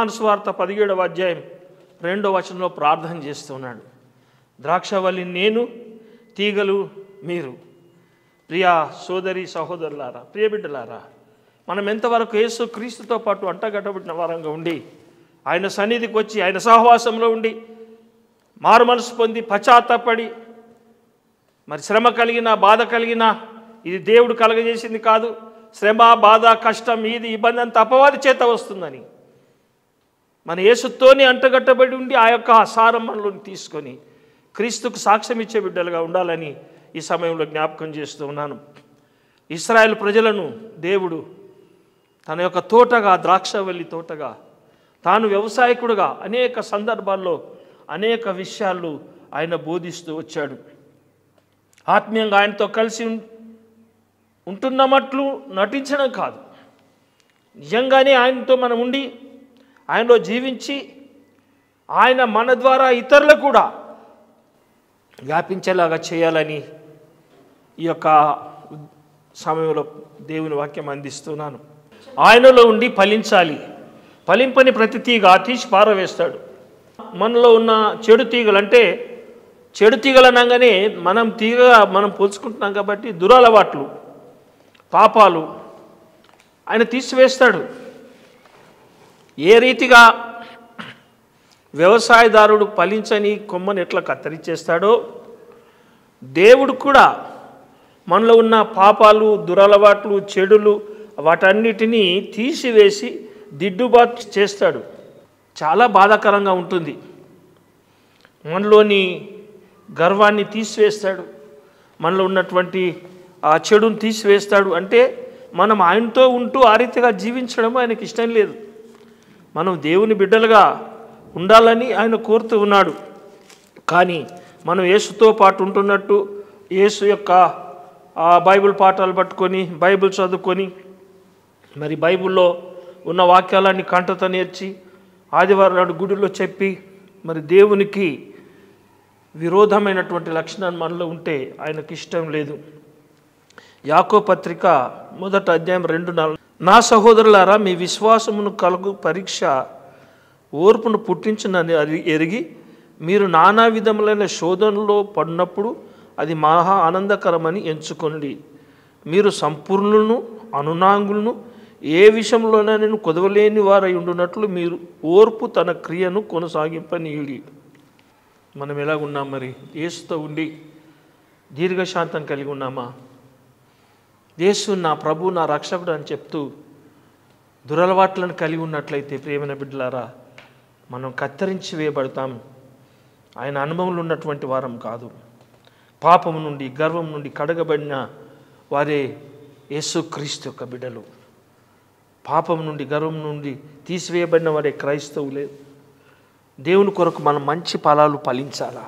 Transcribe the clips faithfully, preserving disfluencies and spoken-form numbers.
యోహాను సువార్త పదిహేడవ అధ్యాయం రెండవ వచనంలో ప్రార్థన చేస్తున్నాడు. ద్రాక్షవల్లి నేను, తీగలు మీరు. ప్రియ సోదరి సహోదరులారా, ప్రియ బిడ్డలారా, మనం ఎంతవరకు యేసు క్రీస్తుతో పాటు అంటగట్టబడిన వారంగా ఉండి ఆయన సన్నిధికి వచ్చి ఆయన సహవాసంలో ఉండి మారు మనసు పొంది పశ్చాత్తపడి, మరి శ్రమ కలిగినా బాధ కలిగినా ఇది దేవుడు కలగజేసింది కాదు, శ్రమ బాధ కష్టం ఇది ఇబ్బంది అంత అపవాది చేత వస్తుందని మన యేసుతోనే అంటగట్టబడి ఉండి ఆ యొక్క సారం మనలోని తీసుకొని క్రీస్తుకు సాక్ష్యం ఇచ్చే బిడ్డలుగా ఉండాలని ఈ సమయంలో జ్ఞాపకం చేస్తూ ఉన్నాను. ఇశ్రాయేల్ ప్రజలను దేవుడు తన యొక్క తోటగా, ద్రాక్షవల్లి తోటగా, తాను వ్యవసాయకుడుగా అనేక సందర్భాల్లో అనేక విషయాలు ఆయన బోధిస్తూ వచ్చాడు. ఆత్మీయంగా ఆయనతో కలిసి ఉంటున్నట్లు నటించడం కాదు, నిజంగానే ఆయనతో మనం ఉండి ఆయనలో జీవించి ఆయన మన ద్వారా ఇతరులు కూడా వ్యాపించేలాగా చేయాలని ఈ యొక్క సమయంలో దేవుని వాక్యం అందిస్తున్నాను. ఆయనలో ఉండి ఫలించాలి. ఫలింపని ప్రతి తీగ తీసి పారవేస్తాడు. మనలో ఉన్న చెడు తీగలు, అంటే చెడు తీగలు అనగానే మనం తీగగా మనం పోల్చుకుంటున్నాం కాబట్టి దురలవాట్లు, పాపాలు ఆయన తీసివేస్తాడు. ఏ రీతిగా వ్యవసాయదారుడు ఫలించని కొమ్మను ఎట్లా కత్తిరిచేస్తాడో, దేవుడు కూడా మనలో ఉన్న పాపాలు, దురలవాట్లు, చెడులు వాటన్నిటినీ తీసివేసి దిద్దుబాటు చేస్తాడు. చాలా బాధాకరంగా ఉంటుంది. మనలోని గర్వాన్ని తీసివేస్తాడు, మనలో ఉన్నటువంటి ఆ చెడును తీసివేస్తాడు. అంటే మనం ఆయనతో ఉంటూ ఆ రీతిగా జీవించడం ఆయనకి ఇష్టం లేదు. మనం దేవుని బిడ్డలుగా ఉండాలని ఆయన కోరుతూ ఉన్నాడు. కానీ మనం యేసుతో పాటు ఉంటున్నట్టు యేసు యొక్క బైబిల్ పాఠాలు పట్టుకొని, బైబిల్ చదువుకొని, మరి బైబిల్లో ఉన్న వాక్యాలన్నీ కంటతో నేర్చి, ఆదివారం నాడు గుడిలో చెప్పి, మరి దేవునికి విరోధమైనటువంటి లక్షణాలు మనలో ఉంటే ఆయనకి ఇష్టం లేదు. యాకోబు పత్రిక మొదటి అధ్యాయం రెండు నాలుగు, నా సహోదరులారా, మీ విశ్వాసమును కలుగు పరీక్ష ఓర్పును పుట్టించునని ఎరిగి మీరు నానా విధములైన శోధనలో పడినప్పుడు అది మహా ఆనందకరమని ఎంచుకోండి. మీరు సంపూర్ణులను అనునాంగులను ఏ విషయంలోనైనా కొదవలేని వారై ఉండునట్లు మీరు ఓర్పు తన క్రియను కొనసాగింపనీయుడి. మనం ఎలా ఉన్నాం? మరి యేసుతో ఉండి దీర్ఘశాంతం కలిగి ఉన్నామా? యేసు నా ప్రభు, నా రక్షకుడు అని చెప్తూ దురలవాట్లను కలిగి ఉన్నట్లయితే ప్రియమైన బిడ్డలారా, మనం కత్తిరించి వేయబడతాం. ఆయన అనుభవంలో ఉన్నటువంటి వారం కాదు. పాపం నుండి, గర్వం నుండి కడగబడిన వారే యేసుక్రీస్తు యొక్క బిడ్డలు. పాపం నుండి, గర్వం నుండి తీసివేయబడిన వారే క్రైస్తవులే. దేవుని కొరకు మనం మంచి ఫలాలు ఫలించాలా?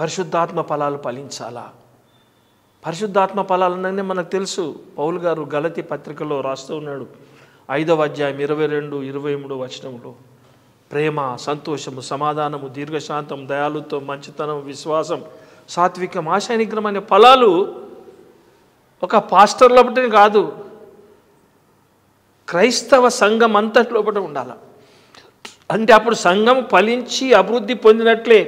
పరిశుద్ధాత్మ ఫలాలు ఫలించాలా? పరిశుద్ధాత్మ ఫలాలనే మనకు తెలుసు. పౌలు గారు గలతీ పత్రికలో రాస్తూ ఉన్నాడు, ఐదవ అధ్యాయం ఇరవై రెండు ఇరవై మూడు వచనంలో, ప్రేమ, సంతోషము, సమాధానము, దీర్ఘశాంతం, దయాలుత్వం, మంచితనం, విశ్వాసం, సాత్వికం, ఆశానిగ్రహం అనే ఫలాలు ఒక పాస్టర్ లోపటే కాదు, క్రైస్తవ సంఘం అంతటి లోపల ఉండాలి. అంటే అప్పుడు సంఘం ఫలించి అభివృద్ధి పొందినట్లే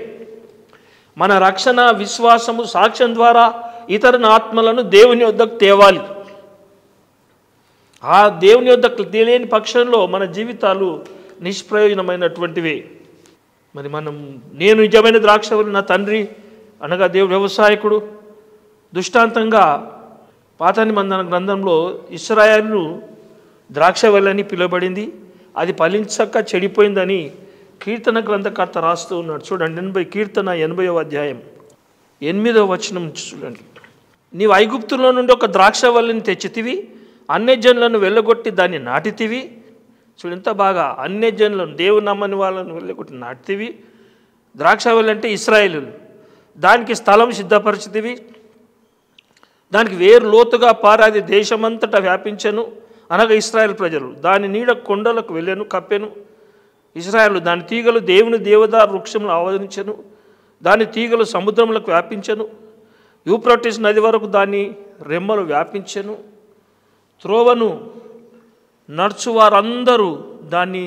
మన రక్షణ, విశ్వాసము, సాక్ష్యం ద్వారా ఇతర ఆత్మలను దేవుని వద్దకు తేవాలి. ఆ దేవుని వద్దకు తేలేని పక్షంలో మన జీవితాలు నిష్ప్రయోజనమైనటువంటివే. మరి మనం, నేను నిజమైన ద్రాక్షవల్లి, నా తండ్రి అనగా దేవుడు వ్యవసాయకుడు. దృష్టాంతంగా పాత నిబంధన గ్రంథంలో ఇశ్రాయేలును ద్రాక్షవల్లని పిలువబడింది. అది ఫలించక చెడిపోయిందని కీర్తన గ్రంథకర్త రాస్తూ ఉన్నాడు. చూడండి, ఎనభై కీర్తన ఎనభైవ అధ్యాయం ఎనిమిదవ వచనం చూడండి, నీవు ఐగుప్తులో నుండి ఒక ద్రాక్షవల్లిని తెచ్చితివి, అన్యజనులను వెళ్ళగొట్టి దాన్ని నాటితివి. చూడు ఎంత బాగా, అన్యజనులను, దేవుని నమ్మని వాళ్ళను వెళ్ళగొట్టి నాటితివి. ద్రాక్షవల్లి అంటే ఇశ్రాయేలులు. దానికి స్థలం సిద్ధపరిచితివి, దానికి వేరు లోతుగా పారాది దేశమంతటా వ్యాపించెను అనగా ఇశ్రాయేల్ ప్రజలు దాని నీడ కొండలకు వెళ్ళాను కప్పెను. ఇశ్రాయేలు దాని తీగలు దేవుని దేవదారు వృక్షమును ఆవరించెను, దాని తీగలు సముద్రములకు వ్యాపించెను, యూప్రటిస్ నది వరకు దాని రెమ్మలు వ్యాపించెను. త్రోవను నడుచు వారందరూ దాన్ని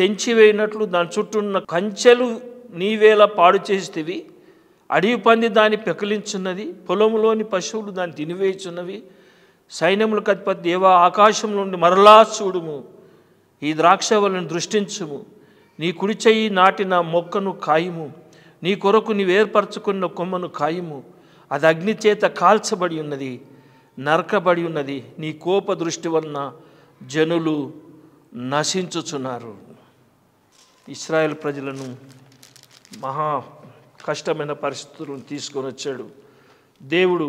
తెంచివేయినట్లు దాని చుట్టూ ఉన్న కంచెలు నీవేలా పాడు చేసితివి, అడవి పంది దాన్ని పెకలించున్నది, పొలంలోని పశువులు దాన్ని తినివేయుచున్నవి. సైన్యములకు అధిపతి దేవా, ఆకాశం నుండి మరలా చూడుము, ఈ ద్రాక్షవలను దృష్టించుము, నీ కుడి చెయ్యి నాటిన మొక్కను కాయము, నీ కొరకు నీవేర్పరచుకున్న కొమ్మను కాయము, అది అగ్నిచేత కాల్చబడి ఉన్నది, నరకబడి ఉన్నది, నీ కోప దృష్టి వలన జనులు నశించుచున్నారు. ఇశ్రాయేల్ ప్రజలను మహా కష్టమైన పరిస్థితులను తీసుకొని వచ్చాడు దేవుడు,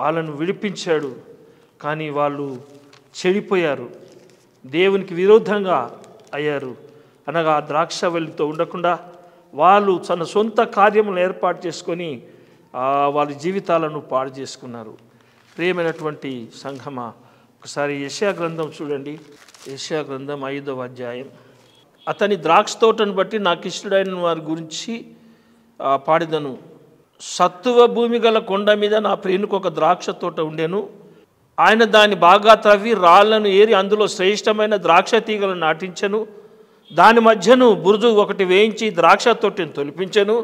వాళ్ళను విడిపించాడు. కానీ వాళ్ళు చెడిపోయారు, దేవునికి విరోధంగా అయ్యారు. అనగా ద్రాక్షవల్లితో ఉండకుండా వాళ్ళు తన సొంత కార్యములను ఏర్పాటు చేసుకొని వాళ్ళ జీవితాలను పాడు చేసుకున్నారు. ప్రియమైనటువంటి సంఘమా, ఒకసారి యెషయా గ్రంథం చూడండి. యెషయా గ్రంథం ఐదవ అధ్యాయం. అతని ద్రాక్ష తోటను బట్టి నాకు ఇష్టడైన వారి గురించి పాడిదను. సత్తువ భూమి గల కొండ మీద నా ప్రియునికి ఒక ద్రాక్ష తోట ఉండెను. ఆయన దాన్ని బాగా త్రవ్వి రాళ్లను ఏరి అందులో శ్రేష్టమైన ద్రాక్ష తీగలను నాటించెను. దాని మధ్యను బురుజు ఒకటి వేయించి ద్రాక్ష తోటను తొలిపించెను.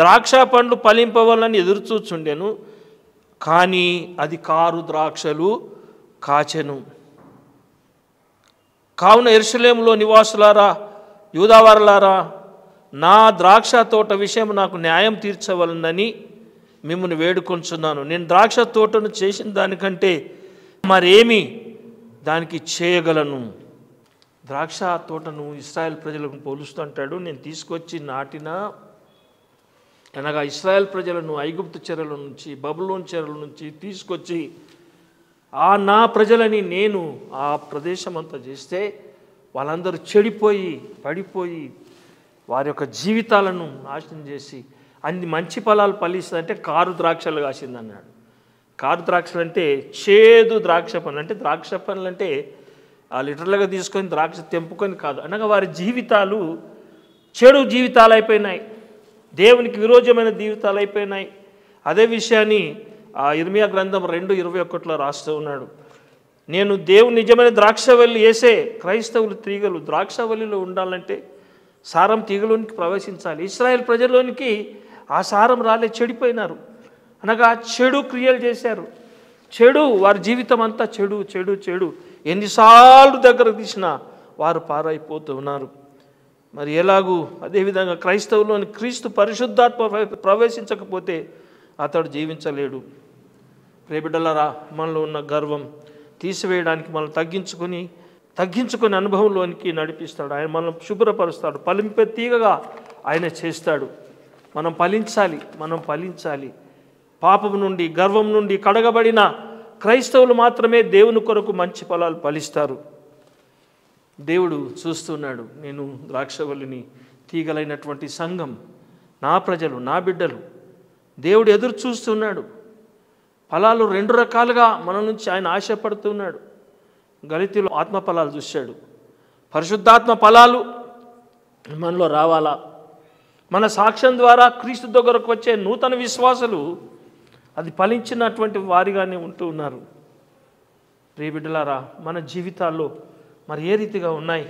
ద్రాక్ష పండ్లు ఫలింపవాలని ఎదురుచూచుండెను, కానీ అది కారు ద్రాక్షలు కాచెను. కావున యెరూషలేములో నివాసులారా, యూదావారులారా, నా ద్రాక్ష తోట విషయం నాకు న్యాయం తీర్చవలనని మిమ్మల్ని వేడుకొంచున్నాను. నేను ద్రాక్ష తోటను చేసిన దానికంటే మరేమి దానికి చేయగలను? ద్రాక్ష తోటను ఇశ్రాయేల్ ప్రజలకు పోలుస్తుంటాడు. నేను తీసుకొచ్చి నాటిన, అనగా ఇశ్రాయేల్ ప్రజలను ఐగుప్తు చెరల నుంచి, బబులోన్ చెరల నుంచి తీసుకొచ్చి ఆ నా ప్రజలని నేను ఆ ప్రదేశం అంతా చేస్తే వాళ్ళందరూ చెడిపోయి పడిపోయి వారి యొక్క జీవితాలను నాశనం చేసి అన్ని మంచి ఫలాలు ఫలిస్తుందంటే కారు ద్రాక్షలు కాసిందన్నాడు. కారు ద్రాక్షలు అంటే చేదు ద్రాక్ష పనులు, అంటే ద్రాక్ష పనులు అంటే ఆ లిటర్లుగా తీసుకొని ద్రాక్ష తెంపుకొని కాదు, అనగా వారి జీవితాలు చెడు జీవితాలు అయిపోయినాయి, దేవునికి విరోధమైన జీవితాలు అయిపోయినాయి. అదే విషయాన్ని ఆ ఇర్మియా గ్రంథం రెండు ఇరవై ఒకటిలో రాస్తూ ఉన్నాడు. నేను దేవుని నిజమైన ద్రాక్షవల్లి వేసే క్రైస్తవులు తీగలు ద్రాక్షవల్లిలో ఉండాలంటే సారం తీగలోనికి ప్రవేశించాలి. ఇశ్రాయేల్ ప్రజల్లోనికి ఆ సారం రాలే, చెడిపోయినారు, అనగా చెడు క్రియలు చేశారు. చెడు వారి జీవితం అంతా చెడు చెడు చెడు, ఎన్నిసార్లు దగ్గర తీసినా వారు పారైపోతూ ఉన్నారు. మరి ఎలాగూ అదేవిధంగా క్రైస్తవులోని క్రీస్తు పరిశుద్ధాత్మ ప్రవేశించకపోతే అతడు జీవించలేడు. ప్రియబిడ్డలారా, మనలో ఉన్న గర్వం తీసివేయడానికి మనం తగ్గించుకొని తగ్గించుకుని అనుభవంలోనికి నడిపిస్తాడు. ఆయన మనం శుభ్రపరుస్తాడు, ఫలింపే తీగగా ఆయన చేస్తాడు. మనం ఫలించాలి, మనం ఫలించాలి. పాపం నుండి, గర్వం నుండి కడగబడిన క్రైస్తవులు మాత్రమే దేవుని కొరకు మంచి ఫలాలు ఫలిస్తారు. దేవుడు చూస్తున్నాడు, నేను ద్రాక్షవల్లిని, తీగలైనటువంటి సంఘం, నా ప్రజలు, నా బిడ్డలు, దేవుడు ఎదురు చూస్తున్నాడు. ఫలాలు రెండు రకాలుగా మన నుంచి ఆయన ఆశపడుతున్నాడు. గలితీలో ఆత్మ ఫలాలు చూశాడు. పరిశుద్ధాత్మ ఫలాలు మనలో రావాలా? మన సాక్ష్యం ద్వారా క్రీస్తు దగ్గరకు వచ్చే నూతన విశ్వాసులు అది ఫలించినటువంటి వారిగానే ఉంటూ ఉన్నారు. ప్రియబిడ్డలారా, మన జీవితాల్లో మరి ఏ రీతిగా ఉన్నాయి?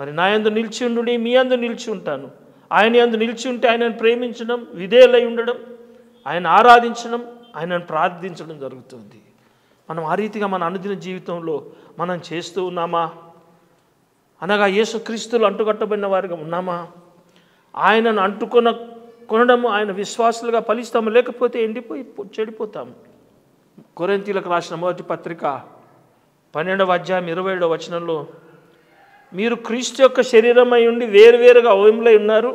మరి నా యందు నిలిచి ఉండు, మీ యందు నిలిచి ఉంటాను. ఆయన యందు నిలిచి ఉంటే ఆయనను ప్రేమించడం, విధేయులై ఉండడం, ఆయన ఆరాధించడం, ఆయనను ప్రార్థించడం జరుగుతుంది. మనం ఆ రీతిగా మన అనుదిన జీవితంలో మనం చేస్తూ ఉన్నామా? అనగా యేసు క్రీస్తులు అంటుకట్టబడిన వారిగా ఉన్నామా? ఆయనను అంటుకొన కొనడము ఆయన విశ్వాసులుగా ఫలిస్తాము, లేకపోతే ఎండిపోయి చెడిపోతాము. కొరింథీయులకు రాసిన మొదటి పత్రిక పన్నెండవ అధ్యాయం ఇరవై ఏడవ వచనంలో, మీరు క్రీస్తు యొక్క శరీరమై ఉండి వేరువేరుగా అవయములై ఉన్నారు,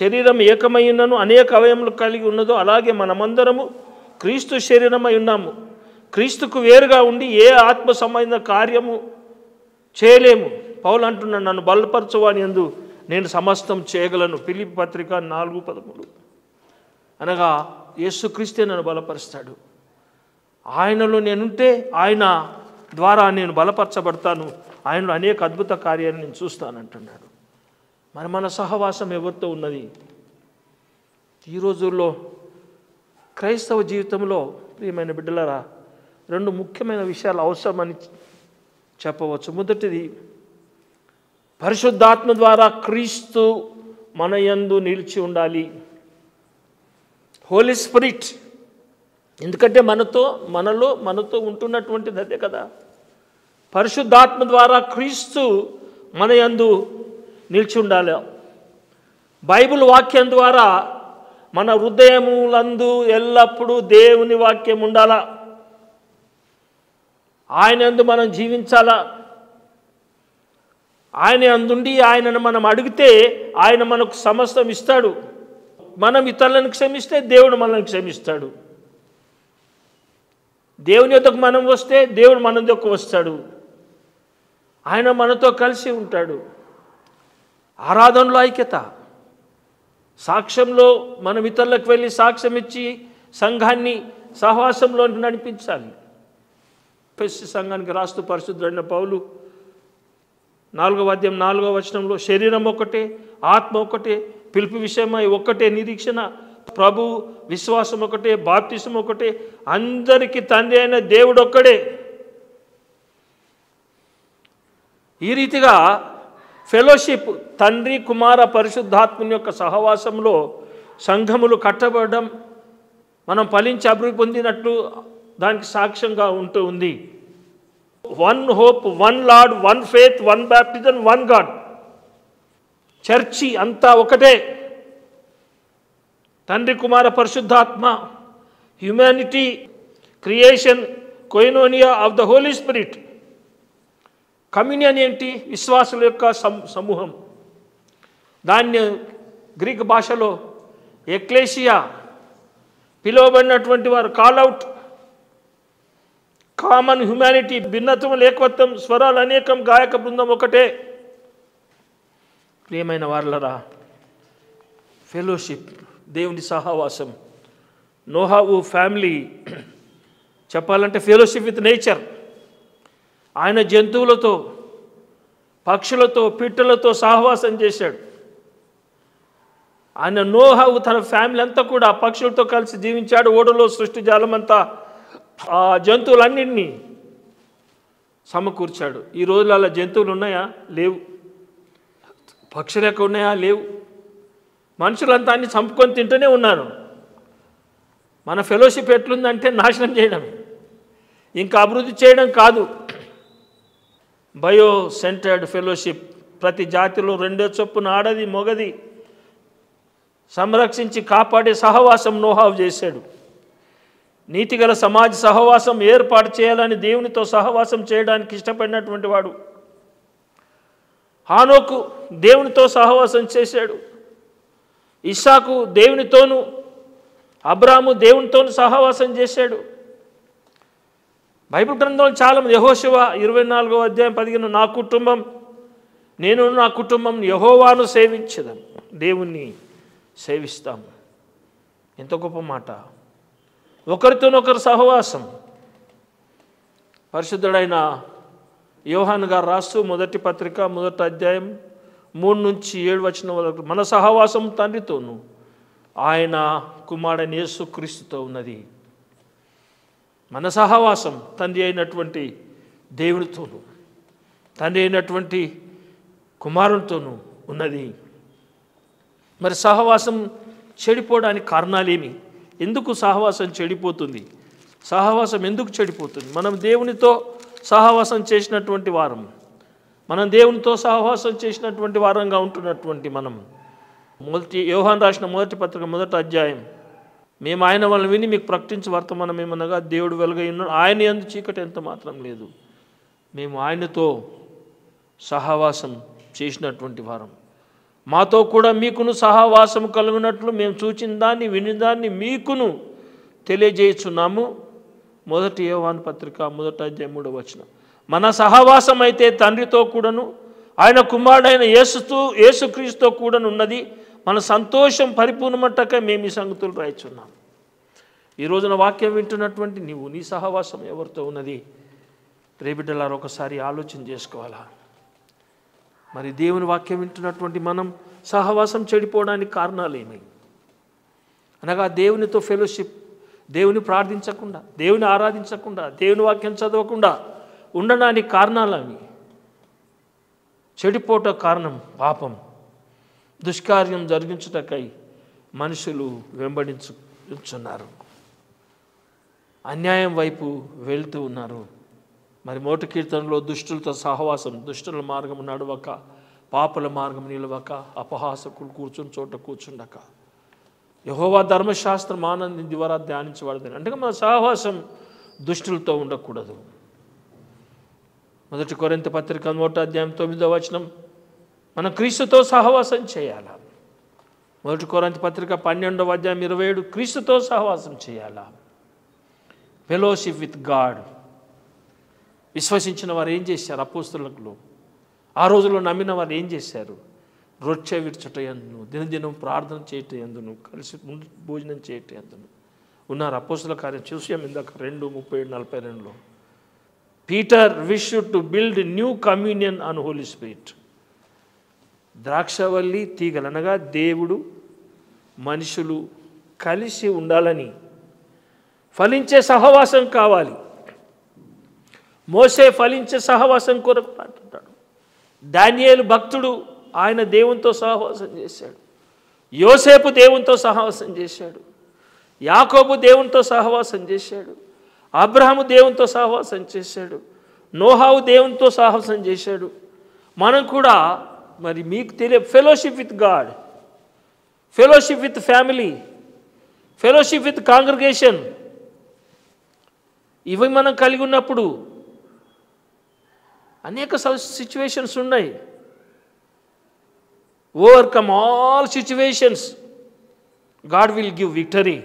శరీరం ఏకమై ఉన్నను అనేక అవయములు కలిగి ఉన్నదో అలాగే మనమందరము క్రీస్తు శరీరమై ఉన్నాము. క్రీస్తుకు వేరుగా ఉండి ఏ ఆత్మ సంబంధిత కార్యము చేయలేము. పౌలు అంటున్నాను, నన్ను బలపరచువాని యందు నేను సమస్తం చేయగలను. ఫిలిప్పీ పత్రిక నాలుగు పదమూడు. అనగా యేసుక్రీస్తే నన్ను బలపరుస్తాడు. ఆయనలో నేనుంటే ఆయన ద్వారా నేను బలపరచబడతాను, ఆయనలో అనేక అద్భుత కార్యాలను నేను చూస్తానంటున్నాడు. మరి మన సహవాసం ఎవరితో ఉన్నది? ఈ రోజుల్లో క్రైస్తవ జీవితంలో ప్రియమైన బిడ్డలారా, రెండు ముఖ్యమైన విషయాలు అవసరమని చెప్పవచ్చు. మొదటిది పరిశుద్ధాత్మ ద్వారా క్రీస్తు మనయందు నిలిచి ఉండాలి. హోలీ స్పిరిట్, ఎందుకంటే మనతో మనలో మనతో ఉంటున్నటువంటిది అదే కదా. పరిశుద్ధాత్మ ద్వారా క్రీస్తు మనయందు నిలిచి ఉండాలి. బైబిల్ వాక్యం ద్వారా మన హృదయములందు ఎల్లప్పుడూ దేవుని వాక్యం ఉండాలా, ఆయన యందు మనం జీవించాలా. ఆయన అందుండి ఆయనను మనం అడిగితే ఆయన మనకు సమస్తం ఇస్తాడు. మనం ఇతరులను క్షమిస్తే దేవుడు మనల్ని క్షమిస్తాడు. దేవుని యొద్దకు మనం వస్తే దేవుడు మన యొద్దకు వస్తాడు. ఆయన మనతో కలిసి ఉంటాడు. ఆరాధనలో ఐక్యత, సాక్ష్యంలో మనం ఇతరులకు వెళ్ళి సాక్ష్యం ఇచ్చి సంఘాన్ని సహవాసంలో నడిపించాలి. ఎఫెసు సంఘానికి రాస్తూ పరిశుద్ధుడైన పౌలు నాలుగవ అధ్యాయం నాలుగవ వచనంలో శరీరం ఒకటే, ఆత్మ ఒకటే, పిలుపు విషయమై ఒకటే నిరీక్షణ, ప్రభు విశ్వాసం ఒకటే, బాప్తిసం ఒకటే, అందరికీ తండ్రి అయిన దేవుడు ఒక్కడే. ఈ రీతిగా ఫెలోషిప్, తండ్రి కుమార పరిశుద్ధాత్మని యొక్క సహవాసంలో సంఘములు కట్టబడడం, మనం ఫలించి అభివృద్ధి పొందినట్లు దానికి సాక్ష్యంగా ఉంటూ ఉంది. One hope, one Lord, one faith, one baptism, one God. Church అంతా ఒకటే, తండ్రి కుమార పరిశుద్ధాత్మ, హ్యుమానిటీ, క్రియేషన్, కొయినోనియా of the Holy Spirit. Communion ఏంటి? విశ్వాసుల యొక్క సమూహం. దాన్ని గ్రీక్ భాషలో ఎక్లేషియా పిలువబడినటువంటి వారు కాల్అవుట్. కామన్ హ్యుమానిటీ, భిన్నత్వం, ఏకత్వం, స్వరాలు అనేకం, గాయక బృందం ఒకటే. ప్రియమైన వారలరా, ఫెలోషిప్, దేవుని సహవాసం. నోహావు ఫ్యామిలీ చెప్పాలంటే ఫెలోషిప్ విత్ నేచర్. ఆయన జంతువులతో, పక్షులతో, పిట్టలతో సహవాసం చేశాడు. ఆయన నోహావు తన ఫ్యామిలీ అంతా కూడా పక్షులతో కలిసి జీవించాడు. ఓడలో సృష్టి జాలమంతా ఆ జంతువులన్నింటినీ సమకూర్చాడు. ఈ రోజులు అలా జంతువులు ఉన్నాయా? లేవు. పక్షులకు ఉన్నాయా? లేవు. మనుషులంతా అన్ని చంపుకొని తింటూనే ఉన్నారు. మన ఫెలోషిప్ ఎట్లుందంటే నాశనం చేయడం, ఇంకా అభివృద్ధి చేయడం కాదు. బయో సెంటర్డ్ ఫెలోషిప్, ప్రతి జాతిలో రెండో చొప్పున ఆడది మొగది సంరక్షించి కాపాడే సహవాసం నోహావ్ చేశాడు. నీతిగల సమాజ సహవాసం ఏర్పాటు చేయాలని దేవునితో సహవాసం చేయడానికి ఇష్టపడినటువంటి వాడు. హానోకు దేవునితో సహవాసం చేశాడు. ఇస్సాకు దేవునితోనూ, అబ్రాము దేవునితోనూ సహవాసం చేశాడు. బైబిల్ గ్రంథంలో చాలామంది, యెహోషువ ఇరవై నాలుగవ అధ్యాయం పదిహేను, నా కుటుంబం, నేను నా కుటుంబం యెహోవాను సేవించదాం, దేవుణ్ణి సేవిస్తాము. ఎంత గొప్ప మాట! ఒకరితోనొకరు సహవాసం. పరిశుద్ధుడైన యోహాను గారు రాస్తూ మొదటి పత్రిక మొదటి అధ్యాయం మూడు నుంచి ఏడు వచనం వరకు, మన సహవాసం తండ్రితోనూ ఆయన కుమారుడైన యేసు క్రీస్తుతో ఉన్నది. మన సహవాసం తండ్రి అయినటువంటి దేవునితోనూ, తండ్రి అయినటువంటి కుమారునితోనూ ఉన్నది. మరి సహవాసం చెడిపోవడానికి కారణాలేమి? ఎందుకు సహవాసం చెడిపోతుంది? సహవాసం ఎందుకు చెడిపోతుంది? మనం దేవునితో సహవాసం చేసినటువంటి వారం, మనం దేవునితో సహవాసం చేసినటువంటి వారంగా ఉంటున్నటువంటి మనం, మొదటి యోహాను రాసిన మొదటి పత్రిక మొదటి అధ్యాయం, మేము ఆయన వాళ్ళని విని మీకు ప్రకటించి వర్తమానం ఏమనగా దేవుడు వెలుగై ఉన్నాడు, ఆయన యందు చీకటి ఎంత మాత్రం లేదు. మేము ఆయనతో సహవాసం చేసినటువంటి వారం. మాతో కూడా మీకును సహవాసం కలుగునట్లు మేము చూచిన దాన్ని విని దాన్ని మీకును తెలియజేస్తున్నాము. మొదటి యోహాను పత్రిక మొదటి అధ్యాయం మూడవ వచనం. మన సహవాసం అయితే తండ్రితో కూడాను ఆయన కుమారుడైన యేసుతో యేసుక్రీస్తుతో కూడాను ఉన్నది. మన సంతోషం పరిపూర్ణమట్టకే మేము ఈ సంగతులు రాయిచున్నాము. ఈ రోజున వాక్యం వింటున్నటువంటి నీవు, నీ సహవాసం ఎవరితో ఉన్నది? రేబిడ్డలారా, ఒకసారి ఆలోచన చేసుకోవాలా? మరి దేవుని వాక్యం వింటున్నటువంటి మనం సహవాసం చెడిపోవడానికి కారణాలేమి? అనగా దేవునితో ఫెలోషిప్, దేవుని ప్రార్థించకుండా, దేవుని ఆరాధించకుండా, దేవుని వాక్యం చదవకుండా ఉండడానికి కారణాలు అవి. చెడిపోట కారణం పాపం దుష్కార్యం జరిగించుటకై మనుషులు వెంబడించుచున్నారు అన్యాయం వైపు వెళ్తూ ఉన్నారు మరి మోట కీర్తనలో దుష్టులతో సహవాసం దుష్టుల మార్గము నడవక పాపల మార్గం నిలవక అపహాసకులు కూర్చుని చోట కూర్చుండక యెహోవా ధర్మశాస్త్రం ఆనందించి ద్వారా ధ్యానించబడదని అంటే మన సహవాసం దుష్టులతో ఉండకూడదు మొదటి కొరింథీ పత్రిక ఒకటో అధ్యాయం తొమ్మిదవ వచనం మనం క్రీస్తుతో సహవాసం చేయాలా మొదటి కొరింథీ పత్రిక పన్నెండవ అధ్యాయం ఇరవై ఏడు క్రీస్తుతో సహవాసం చేయాలా ఫెలోషిప్ విత్ గాడ్ విశ్వసించిన వారు ఏం చేశారు అపోస్తులకు ఆ రోజుల్లో నమ్మిన వారు ఏం చేశారు రొట్టె విరుచుట యందును దినదినం ప్రార్థన చేయట యందును కలిసి భోజనం చేయట యందును ఉన్నారు అపోస్తుల కార్యం చూసాం ఇందాక రెండు ముప్పై ఏడు నలభై రెండులో Peter wish to build new communion and Holy Spirit ద్రాక్షవల్లి తీగలనగా దేవుడు మనుషులు కలిసి ఉండాలని ఫలించే సహవాసం కావాలి మోషే ఫలించే సహవాసం కొరకు అంటున్నాడు దానియేలు భక్తుడు ఆయన దేవునితో సహవాసం చేశాడు యోసేపు దేవునితో సహవాసం చేశాడు యాకోబు దేవునితో సహవాసం చేశాడు అబ్రహాము దేవునితో సహవాసం చేశాడు నోహావు దేవునితో సహవాసం చేశాడు మనం కూడా మరి మీకు తెలియ fellowship with God fellowship with family fellowship with congregation ఇవి మనం కలిగి ఉన్నప్పుడు అనేక సిచ్యువేషన్స్ ఉన్నాయి overcome all situations God will give victory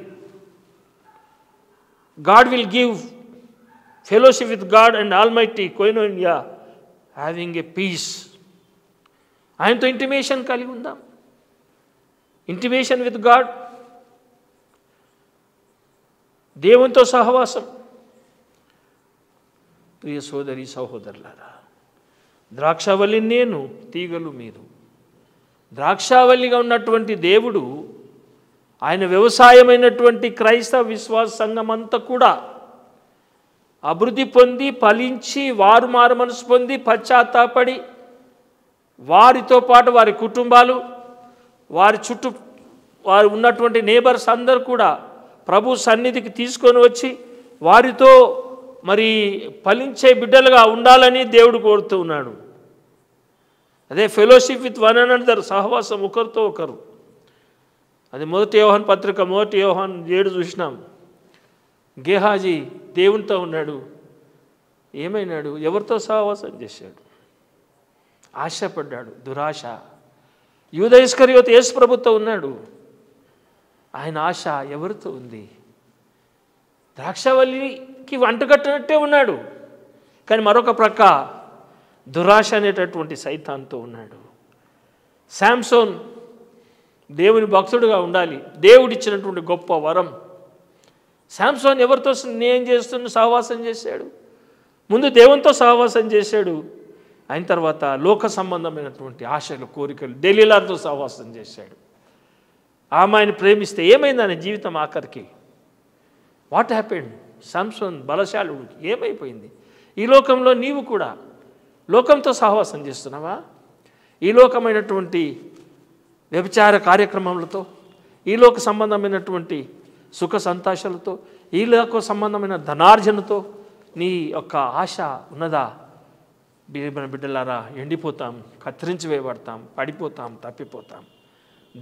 God will give fellowship with God and Almighty, koinonia, having a peace. Ayantho intimation kaligi undam. Intimation with God. Devunto sahvasam. Priya sodari sahodarlara. Drakshavalli nenu, teegalu meeru. Drakshavalliga unnatuvanti devudu ఆయన వ్యవసాయమైనటువంటి క్రైస్తవ విశ్వాస సంఘం అంతా కూడా అభివృద్ధి పొంది ఫలించి వారు మారు మనసు పొంది పశ్చాత్తాపడి వారితో పాటు వారి కుటుంబాలు వారి చుట్టూ వారు ఉన్నటువంటి నేబర్స్ అందరూ కూడా ప్రభు సన్నిధికి తీసుకొని వచ్చి వారితో మరి ఫలించే బిడ్డలుగా ఉండాలని దేవుడు కోరుతూ ఉన్నాడు అదే ఫెలోషిప్ విత్ వన్ అనదర్ సహవాసం ఒకరితో ఒకరు అది మొదటి యోహాను పత్రిక మొదటి యోహాను ఏడు చూసినాం గేహాజీ దేవునితో ఉన్నాడు ఏమైనాడు ఎవరితో సహవాసం చేశాడు ఆశపడ్డాడు దురాశ యూదా ఇస్కరియోతు యేసు ప్రభుతో ఉన్నాడు ఆయన ఆశ ఎవరితో ఉంది ద్రాక్షవల్లికి అంటుకట్టినట్టే ఉన్నాడు కానీ మరొక ప్రక్క దురాశ అనేటటువంటి సైతాన్తో ఉన్నాడు శాంసోన్ దేవుని భక్తుడుగా ఉండాలి దేవుడిచ్చినటువంటి గొప్ప వరం శాంసోన్ ఎవరితో స్నేహం చేస్తున్న సహవాసం చేశాడు ముందు దేవునితో సహవాసం చేశాడు అయిన తర్వాత లోక సంబంధమైనటువంటి ఆశలు కోరికలు డెలీలాతో సహవాసం చేశాడు ఆమెను ప్రేమిస్తే ఏమైందనే జీవితం ఆఖరికి వాట్ హ్యాపెండ్ శాంసోన్ బలశాలుడు ఏమైపోయింది ఈ లోకంలో నీవు కూడా లోకంతో సహవాసం చేస్తున్నావా ఈ లోకమైనటువంటి వ్యభిచార కార్యక్రమాలతో ఈలోక సంబంధమైనటువంటి సుఖ సంతోషాలతో ఈలోక సంబంధమైన ధనార్జనతో నీ యొక్క ఆశ ఉన్నదా బిడ్డ బిడ్డలారా ఎండిపోతాం కత్తిరించి వేయబడతాం పడిపోతాం తప్పిపోతాం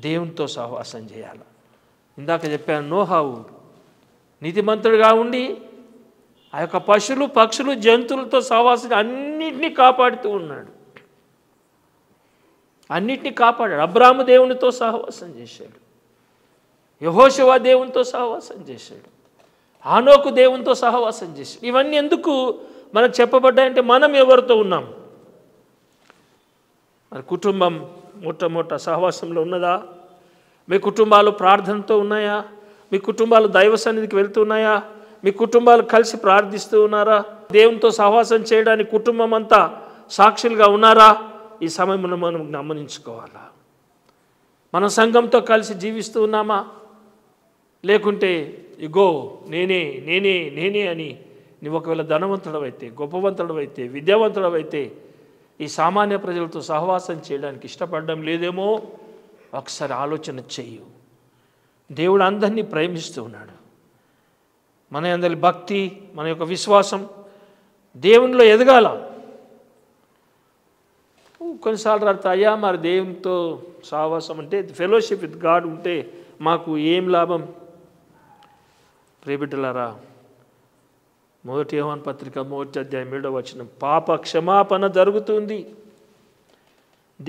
దేవునితో సహవాసం చేయాలి ఇందాక చెప్పాను నోహావు నీతిమంతుడిగా ఉండి ఆ యొక్క పశువులు పక్షులు జంతువులతో సహవాసం అన్నింటినీ కాపాడుతూ ఉన్నాడు అన్నిటిని కాపాడాడు అబ్రాహాము దేవునితో సహవాసం చేశాడు యెహోషువ దేవునితో సహవాసం చేశాడు హానోకు దేవునితో సహవాసం చేశాడు ఇవన్నీ ఎందుకు మనకు చెప్పబడ్డాయంటే మనం ఎవరితో ఉన్నాం మన కుటుంబం మొట్టమొదట సహవాసంలో ఉన్నదా మీ కుటుంబాలు ప్రార్థనతో ఉన్నాయా మీ కుటుంబాలు దైవ సన్నిధికి వెళ్తున్నాయా మీ కుటుంబాలు కలిసి ప్రార్థిస్తూ ఉన్నారా దేవునితో సహవాసం చేయడానికి కుటుంబం అంతా సాక్షులుగా ఉన్నారా ఈ సమయంలో మనం గమనించుకోవాలా మన సంఘంతో కలిసి జీవిస్తూ ఉన్నామా లేకుంటే ఇగో నేనే నేనే నేనే అని నువ్వు ఒకవేళ ధనవంతుడవైతే గొప్పవంతుడవైతే విద్యావంతుడవైతే ఈ సామాన్య ప్రజలతో సహవాసం చేయడానికి ఇష్టపడడం లేదేమో ఒకసారి ఆలోచన చేయు. దేవుడు అందరినీ ప్రేమిస్తూ ఉన్నాడు. మన అందరి భక్తి, మన యొక్క విశ్వాసం దేవునిలో ఎదగాల. కొన్నిసార్లు అర్థ అయ్యా మరి దేవునితో సహవాసం అంటే ఫెలోషిప్ విత్ గాడ్ ఉంటే మాకు ఏం లాభం? ప్రియబిడ్డలారా, మొదటి యోహాను పత్రిక మొదటి అధ్యాయం ఏడవ వచనం, పాప క్షమాపణ జరుగుతుంది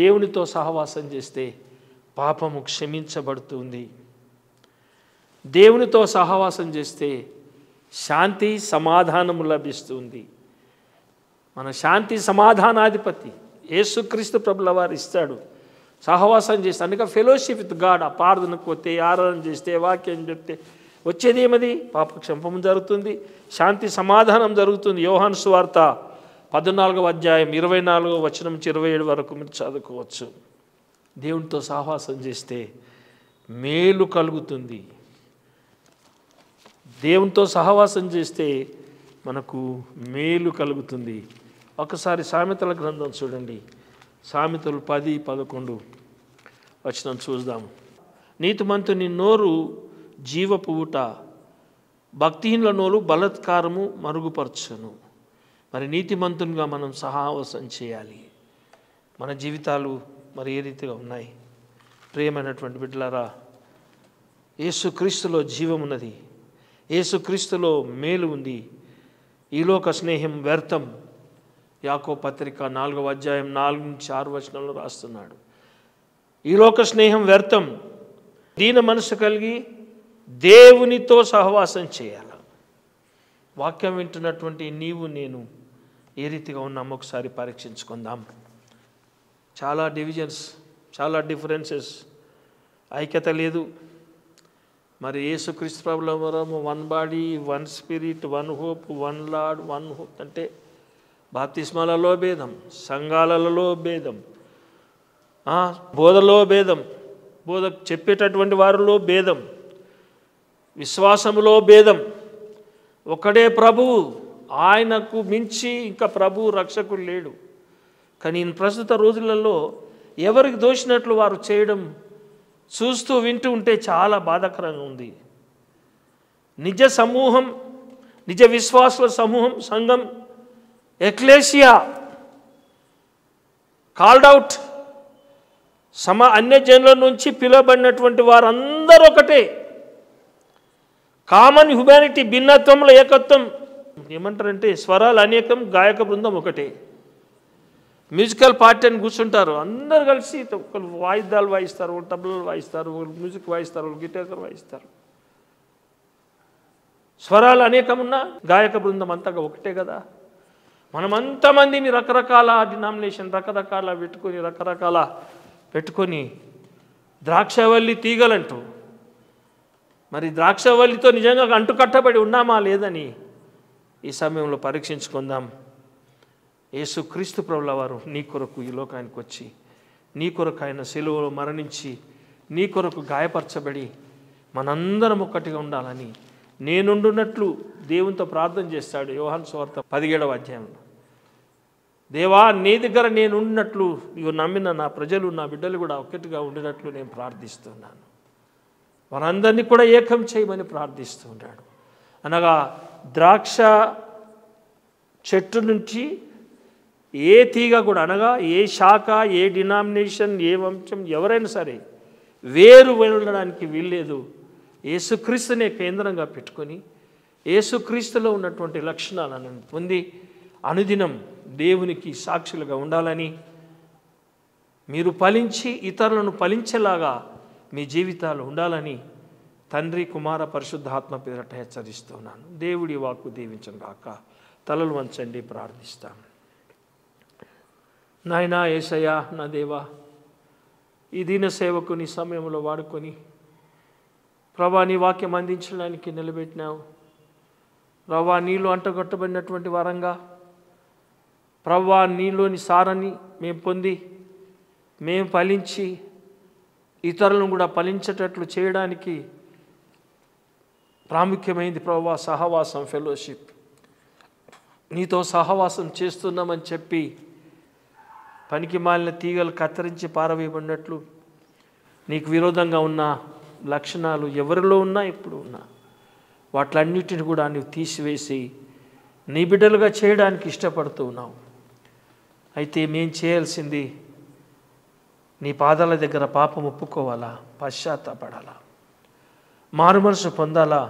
దేవునితో సహవాసం చేస్తే, పాపము క్షమించబడుతుంది దేవునితో సహవాసం చేస్తే, శాంతి సమాధానము లభిస్తుంది. మన శాంతి సమాధానాధిపతి యేసుక్రీస్తు ప్రభుల వారు ఇస్తాడు సహవాసం చేస్తే. అందుకే ఫెలోషిప్ విత్ గాడ్, ఆ ప్రార్థనకు పోతే, ఆరాధన చేస్తే, వాక్యం చెప్తే వచ్చేది ఏమది? పాపక్షమం జరుగుతుంది, శాంతి సమాధానం జరుగుతుంది. యోహాను సువార్త పద్నాలుగవ అధ్యాయం ఇరవై నాలుగవ వచనం నుంచి ఇరవై ఏడు వరకు మీరు చదువుకోవచ్చు. దేవునితో సహవాసం చేస్తే మేలు కలుగుతుంది. దేవునితో సహవాసం చేస్తే మనకు మేలు కలుగుతుంది. ఒకసారి సామెతల గ్రంథం చూడండి, సామెతలు పది పదకొండు వచనం చూద్దాము. నీతిమంతుని నోరు జీవపు ఊట, భక్తిహీనుల నోరు బలత్కారము మరుగుపరచును. మరి నీతిమంతునిగా మనం సహవాసం చేయాలి. మన జీవితాలు మరి ఏ రీతిగా ఉన్నాయి? ప్రియమైనటువంటి బిడ్డలారా, యేసుక్రీస్తులో జీవమున్నది, యేసుక్రీస్తులో మేలు ఉంది. ఈలోక స్నేహం వ్యర్థం. యాకోబు పత్రిక నాలుగవ అధ్యాయం నాలుగు నుంచి ఆరు వచనంలో రాస్తున్నాడు, ఈలోక స్నేహం వ్యర్థం, దీన మనసు కలిగి దేవునితో సహవాసం చేయాలి. వాక్యం వింటున్నటువంటి నీవు నేను ఏ రీతిగా ఉన్నామో ఒకసారి పరీక్షించుకుందాం. చాలా డివిజన్స్, చాలా డిఫరెన్సెస్, ఐక్యత లేదు. మరి యేసుక్రీస్తు ప్రభులవరము one body, one spirit, one hope, one Lord, one hope అంటే బాప్తిస్మాలలో భేదం, సంఘాలలో భేదం, బోధలో భేదం, బోధ చెప్పేటటువంటి వారిలో భేదం, విశ్వాసములో భేదం. ఒకడే ప్రభువు, ఆయనకు మించి ఇంకా ప్రభువు రక్షకుడు లేడు. కానీ ప్రస్తుత రోజులలో ఎవరికి దోచినట్లు వారు చేయడం చూస్తూ వింటూ ఉంటే చాలా బాధాకరంగా ఉంది. నిజ సమూహం, నిజ విశ్వాసుల సమూహం, సంఘం, ఎక్లేసియా కాల్డ్ అవుట్, సమా అన్య జనుల నుంచి పిలువబడినటువంటి వారందరూ ఒకటే. కామన్ హ్యుమానిటీ, భిన్నత్వంలో ఏకత్వం. ఏమంటారంటే స్వరాలు అనేకం, గాయక బృందం ఒకటే. మ్యూజికల్ పార్టీ అని కూర్చుంటారు, అందరు కలిసి ఒకరు వాయిద్యాలు వాయిస్తారు, ఒకరు తబలాలు వాయిస్తారు, ఒకరు మ్యూజిక్ వాయిస్తారు, ఒకరు గిటార్ వాయిస్తారు. స్వరాలు అనేకమున్నా గాయక బృందం అంతగా ఒకటే కదా. మనమంతమందిని రకరకాల డినామినేషన్, రకరకాల పెట్టుకొని రకరకాల పెట్టుకొని ద్రాక్షవల్లి తీగలంటూ, మరి ద్రాక్షవల్లితో నిజంగా అంటుకట్టబడి ఉన్నామా లేదని ఈ సమయంలో పరీక్షించుకుందాం. యేసుక్రీస్తు ప్రభుల వారు నీ కొరకు ఈ లోకానికి వచ్చి, నీ కొరకు ఆయన సిలువలో మరణించి, నీ కొరకు గాయపరచబడి మనందరం ఒక్కటిగా ఉండాలని నేనుండున్నట్లు దేవునితో ప్రార్థన చేస్తాడు. యోహాను సువార్త పదిహేడవ అధ్యాయంలో, దేవా నీ దగ్గర నేను ఉండినట్లు ఇవి నమ్మిన నా ప్రజలు, నా బిడ్డలు కూడా ఒక్కటిగా ఉండినట్లు నేను ప్రార్థిస్తున్నాను. వారందరినీ కూడా ఏకం చేయమని ప్రార్థిస్తూ ఉన్నాడు. అనగా ద్రాక్ష చెట్టు నుంచి ఏ తీగ కూడా, అనగా ఏ శాఖ, ఏ డినామినేషన్, ఏ వంశం, ఎవరైనా సరే వేరు వెళ్ళడానికి వీల్లేదు. యేసుక్రీస్తునే కేంద్రంగా పెట్టుకొని యేసుక్రీస్తులో ఉన్నటువంటి లక్షణాలను పొంది అనుదినం దేవునికి సాక్షులుగా ఉండాలని, మీరు ఫలించి ఇతరులను ఫలించేలాగా మీ జీవితాలు ఉండాలని తండ్రి, కుమార, పరిశుద్ధాత్మ పేరట హెచ్చరిస్తున్నాను. దేవుడి వాక్కు దీవించను గాక. తలలు వంచండి, ప్రార్థిస్తాం. నాయనా యేసయ్యా, నా దేవా, ఈ దీన సేవకుని సమయంలో వాడుకొని ప్రభా నీ వాక్యం అందించడానికి నిలబెట్టినావు. ప్రభా నీలో అంటగొట్టబడినటువంటి వారంగా, ప్రభా నీలోని సారాన్ని మేము పొంది, మేము ఫలించి ఇతరులను కూడా ఫలించేటట్లు చేయడానికి ప్రాముఖ్యమైంది ప్రభువా సహవాసం, ఫెలోషిప్. నీతో సహవాసం చేస్తున్నామని చెప్పి పనికి మాలిన తీగలు కత్తిరించి పారవేయబడినట్లు నీకు విరోధంగా ఉన్న లక్షణాలు ఎవరిలో ఉన్నా ఇప్పుడు ఉన్నా వాట్లన్నిటిని కూడా నీవు తీసివేసి నీ బిడ్డలుగా చేయడానికి ఇష్టపడుతూ ఉన్నావు. అయితే మేం చేయాల్సింది నీ పాదాల దగ్గర పాపం ఒప్పుకోవాలా, పశ్చాత్తాపడాలా, మారు మనసు పొందాలా,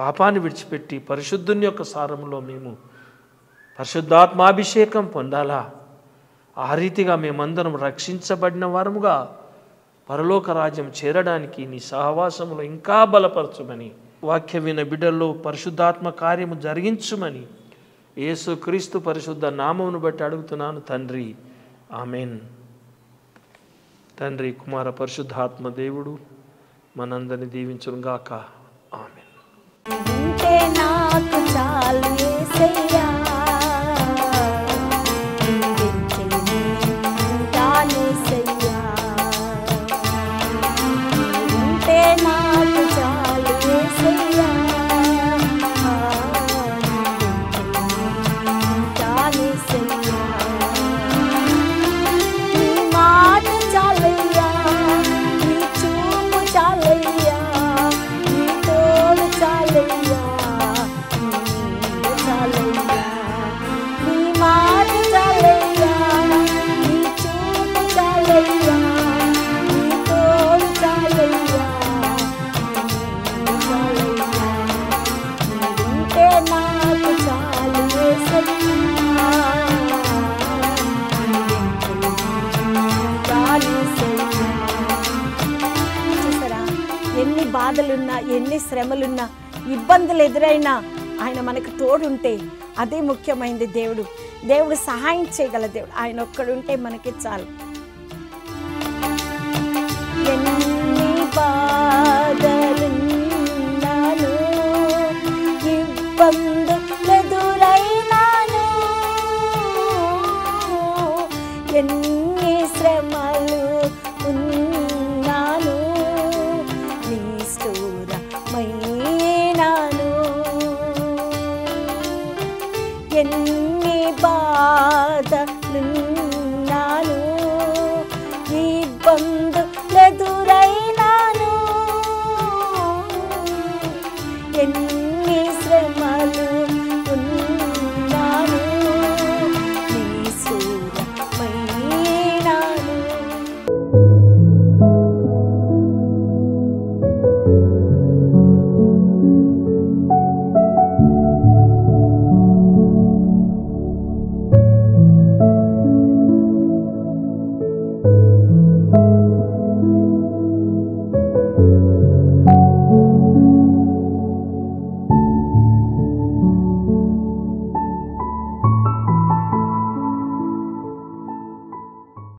పాపాన్ని విడిచిపెట్టి పరిశుద్ధుని యొక్క సారంలో మేము పరిశుద్ధాత్మాభిషేకం పొందాలా, ఆ రీతిగా మేమందరం రక్షించబడిన వారముగా పరలోక రాజ్యం చేరడానికి నీ సహవాసంలో ఇంకా బలపరచమని, వాక్యమైన బిడ్డల్లో పరిశుద్ధాత్మ కార్యము జరిగించుమని యేసుక్రీస్తు పరిశుద్ధ నామమును బట్టి అడుగుతున్నాను తండ్రి, ఆమెన్. తండ్రి, కుమార, పరిశుద్ధాత్మ దేవుడు మనందరిని దీవించును గాక. ఆమెన్. ఇంతే నాకు చాలు యేసయ్యా, ఇంతే నాకు చాలు యేసయ్యా. ఎన్ని బాధలున్నా, ఎన్ని శ్రమలున్నా, ఇబ్బందులు ఎదురైనా ఆయన మనకు తోడుంటే అదే ముఖ్యమైనది. దేవుడు దేవుడు సహాయం చేయగల దేవుడు. ఆయన ఒక్కడుంటే మనకి చాలు.